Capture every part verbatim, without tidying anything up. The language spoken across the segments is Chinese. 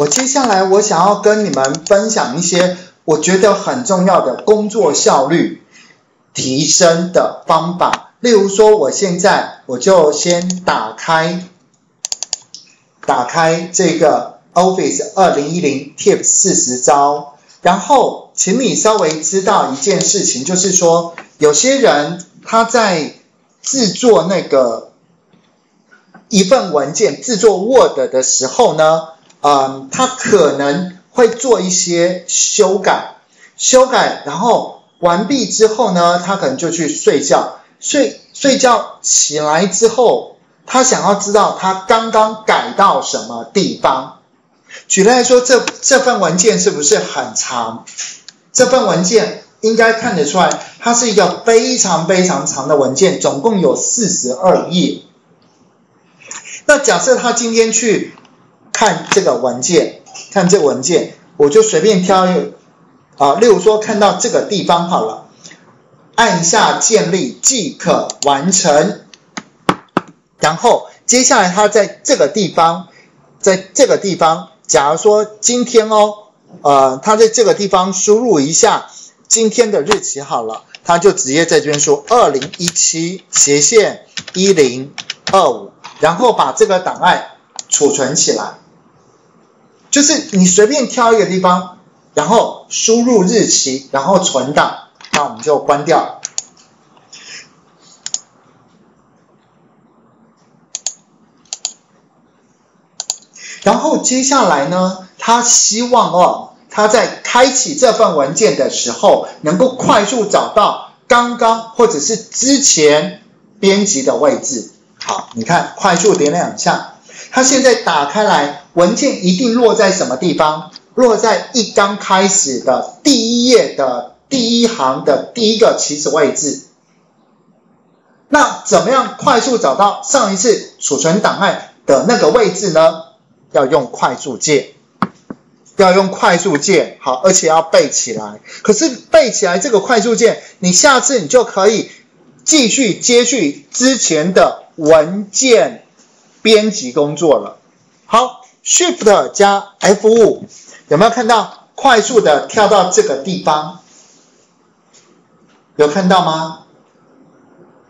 我接下来我想要跟你们分享一些我觉得很重要的工作效率提升的方法。例如说，我现在我就先打开打开这个 Office 二零一零 Tips 四十招，然后请你稍微知道一件事情，就是说有些人他在制作那个一份文件，制作 Word 的时候呢，嗯，他可能会做一些修改，修改然后完毕之后呢，他可能就去睡觉，睡睡觉起来之后，他想要知道他刚刚改到什么地方。举例来说，这这份文件是不是很长？这份文件应该看得出来，它是一个非常非常长的文件，总共有四十二页。那假设他今天去看这个文件，看这文件，我就随便挑一个啊，例如说看到这个地方好了，按下建立即可完成。然后接下来他在这个地方，在这个地方，假如说今天哦，呃，他在这个地方输入一下今天的日期好了，他就直接在这边说二零一七斜线一零二五，然后把这个档案储存起来。就是你随便挑一个地方，然后输入日期，然后存档，那我们就关掉了。然后接下来呢，他希望哦，他在开启这份文件的时候，能够快速找到刚刚或者是之前编辑的位置。好，你看，快速点两下。它现在打开来，文件一定落在什么地方？落在一刚开始的第一页的第一行的第一个起始位置。那怎么样快速找到上一次储存档案的那个位置呢？要用快速键，要用快速键，好，而且要背起来。可是背起来这个快速键，你下次你就可以继续接续之前的文件编辑工作了。好 ，Shift 加 F 五， 有没有看到快速的跳到这个地方？有看到吗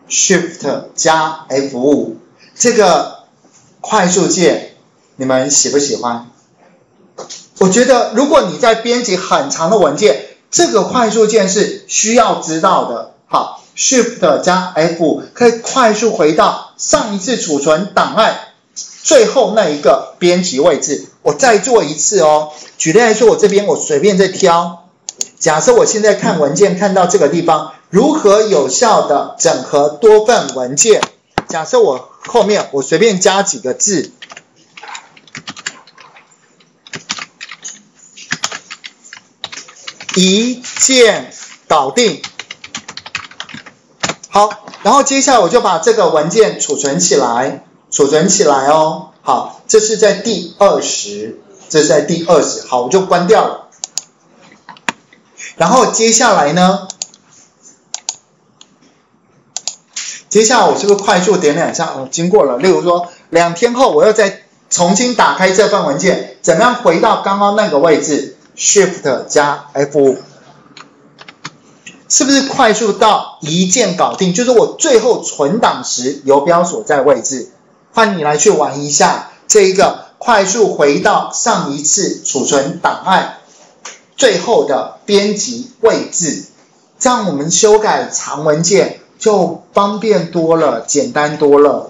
？Shift 加 F 五， 这个快速键你们喜不喜欢？我觉得如果你在编辑很长的文件，这个快速键是需要知道的。好。Shift 加 F 五 可以快速回到上一次储存档案最后那一个编辑位置。我再做一次哦。举例来说，我这边我随便再挑，假设我现在看文件看到这个地方，如何有效的整合多份文件？假设我后面我随便加几个字，一键搞定。好，然后接下来我就把这个文件储存起来，储存起来哦。好，这是在第二十，这是在第二十，好，我就关掉了。然后接下来呢，接下来我是不是快速点两下？我、哦、经过了，例如说两天后我又再重新打开这份文件，怎么样回到刚刚那个位置 ？Shift 加 F 五。是不是快速到一键搞定？就是我最后存档时游标所在位置。换你来去玩一下这一个快速回到上一次储存档案最后的编辑位置，这样我们修改长文件就方便多了，简单多了。